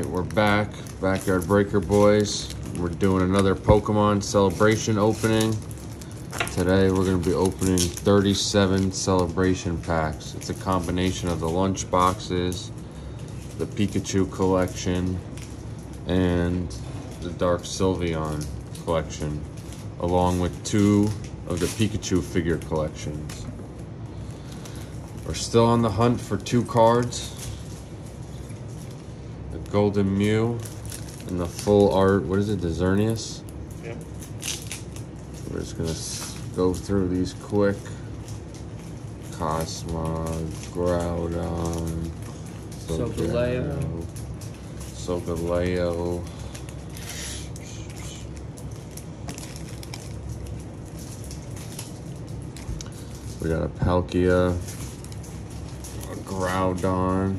Alright, we're back. Backyard Breaker Boys. We're doing another Pokemon Celebration opening. Today we're going to be opening 37 Celebration packs. It's a combination of the lunch boxes, the Pikachu collection, and the Dark Sylveon collection, along with two of the Pikachu figure collections. We're still on the hunt for two cards. The Golden Mew and the full art, what is it, the Xerneas? Yeah. We're just gonna go through these quick. Cosmog, Groudon, Solgaleo. We got a Palkia, a Groudon,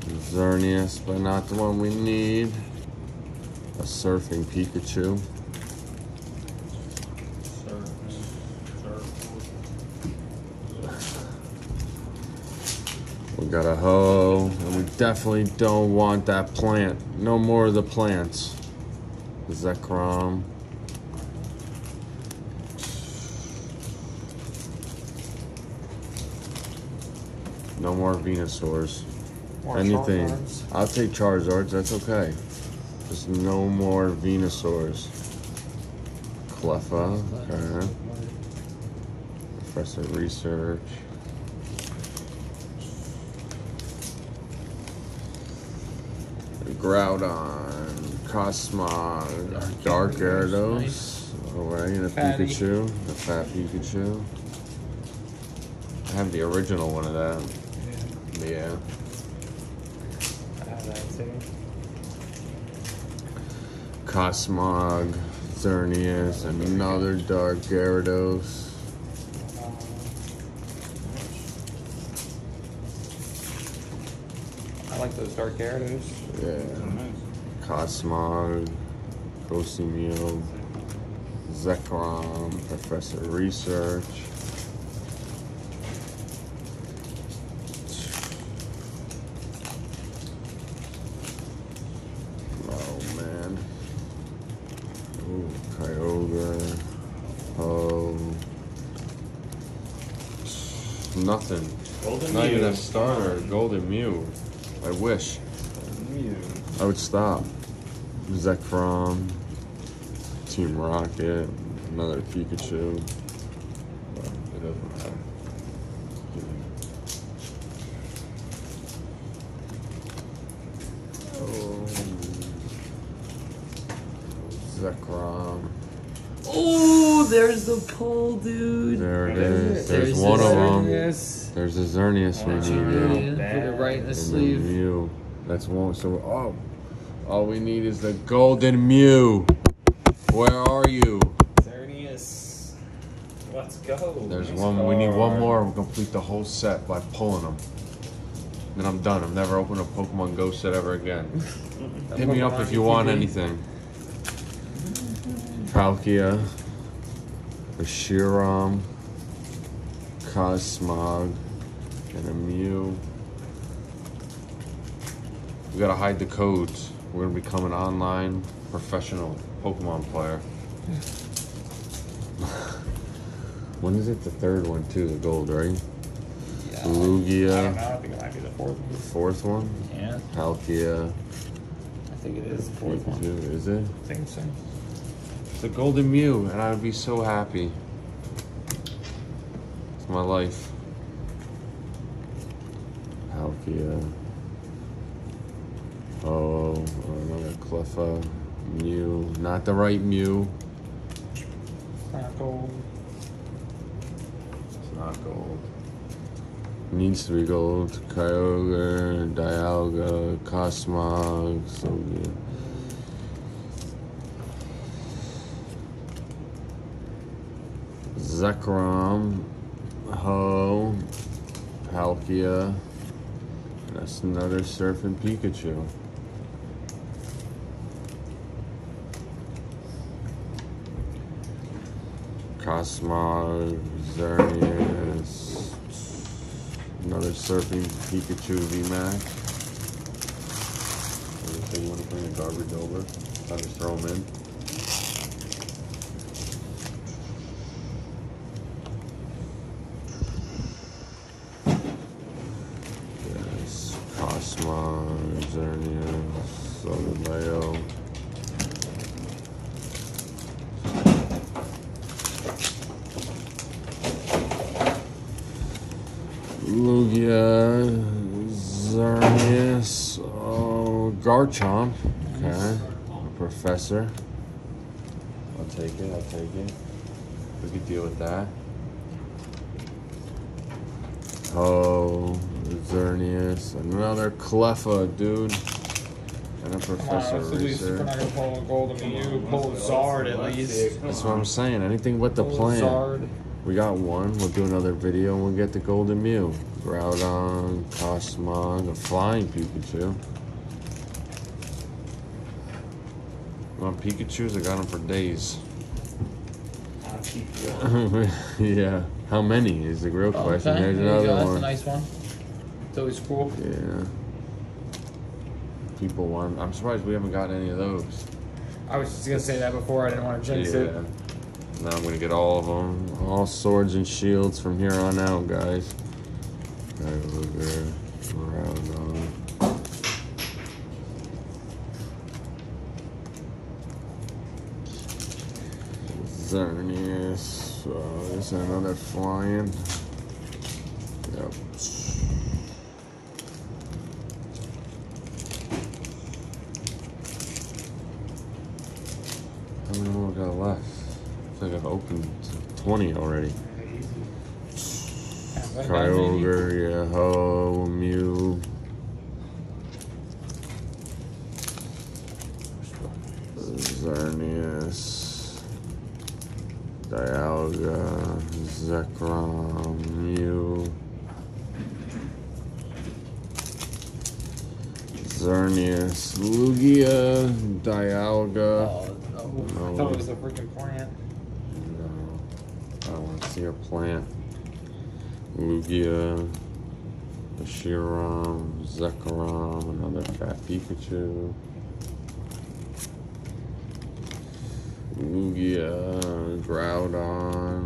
a Xerneas, but not the one we need, a Surfing Pikachu, we got a Ho-Oh, and we definitely don't want that plant, no more of the plants, Zekrom. No more Venusaurs. More anything. Charizards. I'll take Charizards, that's okay. Just no more Venusaurs. Cleffa. Okay. Professor Research. Groudon. Cosmog. Dark Gyarados. Nice. Alright, and a Pikachu. A fat Pikachu. I have the original one of that. Yeah. I have that too. Cosmog, Xerneas, another Dark Gyarados. I like those Dark Gyarados. Yeah. Cosmog, Cosmog, Zekrom, Professor Research. Kyogre, Ho-Oh, nothing. Golden Not Mew. Even a starter. Golden Mew. I wish. Mew. I would stop. Zekrom, Team Rocket, another Pikachu. Well, it doesn't matter. Zekrom. Oh, there's the pull, dude. There it is. There's one of them. There's a Xerneas we need. Put it right in the sleeve. Mew. That's one. So, oh, all we need is the Golden Mew. Where are you? Xerneas. Let's go. There's one. We need one more. We'll complete the whole set by pulling them. Then I'm done. I've never opened a Pokemon Go set ever again. Hit me up if you want anything. Palkia, Reshiram, Cosmog, and a Mew. We gotta hide the codes. We're gonna become an online professional Pokemon player. When is it? The third one too, the gold, right? Yeah. Lugia. I don't know, I think it might be the fourth one. The fourth one? Yeah. Palkia. I think it is the fourth one. Is it? I think so. The Golden Mew, and I would be so happy. It's my life. Palkia. Oh, another Cleffa. Mew. Not the right Mew. It's not gold. It's not gold. Needs to be gold. Kyogre, Dialga, Cosmog, so good. Zekrom, Ho-Oh, Palkia, that's another Surfing Pikachu. Cosmog, Xerneas, another Surfing Pikachu VMax. They want to bring the garbage over. I just throw them in. Yes, Cosmog, Xerneas, Solgaleo. Lugia, Xerneas, oh, Garchomp, okay, Professor, I'll take it, we can deal with that. Ho-Oh, Xerneas, another Cleffa, dude, and a Professor Research. We're not going to pull a Golden Mew, pull Zard at least. That's what I'm saying, anything with the plan. Zard. We got one, we'll do another video and we'll get the Golden Mew. Groudon, Cosmog, a flying Pikachu. My Pikachus, I got them for days. Yeah. How many is the real question? Okay. There's another one. That's a nice one. It's always cool. Yeah. People want, I'm surprised we haven't gotten any of those. I was just going to say that before, I didn't want to jinx it. Now I'm going to get all of them. All swords and shields from here on out, guys. Kyogre, Groudon. Xerneas. Oh, there's another flying. Yep. How many more we got left? Like I've opened 20 already. Kyogre, yeah, Ho-Oh, Mew. Xerneas. Dialga. Zekrom, Mew. Xerneas. Lugia. Dialga. Oh, no. I thought it was a freaking plant. I want to see a plant. Lugia, Reshiram, Zekrom, another fat Pikachu. Lugia, Groudon,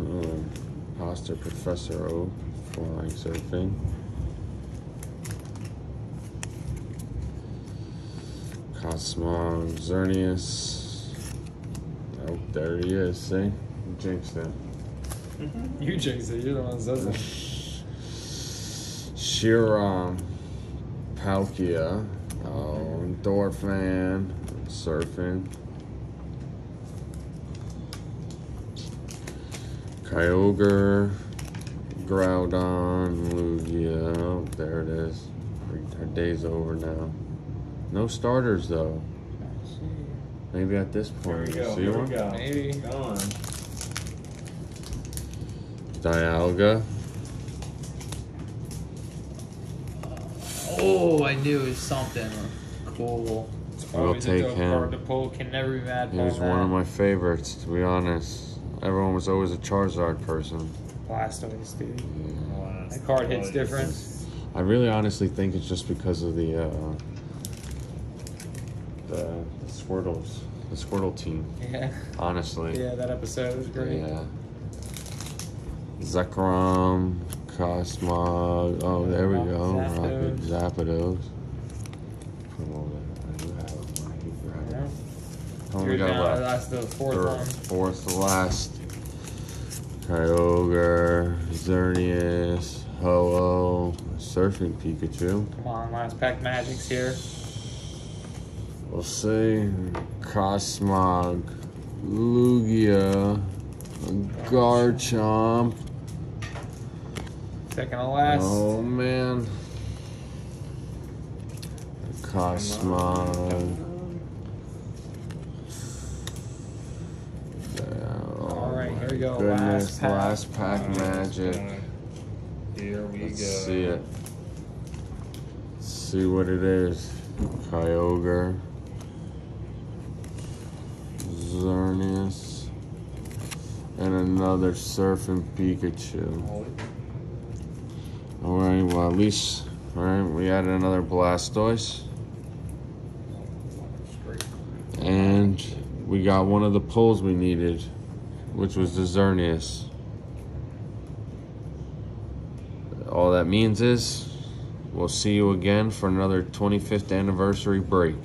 Imposter Professor Oak, flying surfing. Cosmog, Xerneas. Oh, there he is, see? Jinxed him. You jinxed it, you're the one that says it. Reshiram, Palkia, oh, Dorfan, surfing. Kyogre, Groudon, Lugia, oh, there it is. Our day's over now. No starters though. Maybe at this point. Here we go. Maybe. Gone. Dialga. Oh, I knew it was something cool. It's always a dope card to pull. Can never be mad. He was one of my favorites, to be honest. Everyone was always a Charizard person. Blastoise, dude. Yeah. That card hits different. I really, honestly think it's just because of the Squirtles, the Squirtle team. Yeah. Honestly. Yeah, that episode was great. Yeah. Zekrom, Cosmog, oh, there we go. Rocket, Zapdos. Oh, we got left. Fourth last. Kyogre, Xerneas, Ho-Oh, surfing Pikachu. Come on, last pack magic's here. We'll see. Cosmog, Lugia, Garchomp. Second to last. Oh man. Cosmog. Alright, here we go. Goodness, last pack magic. Here we go. Let's see it. Let's see what it is. Kyogre. Xerneas. And another surfing Pikachu. Alright, well at least we added another Blastoise. And we got one of the pulls we needed, which was the Xerneas. All that means is we'll see you again for another 25th anniversary break.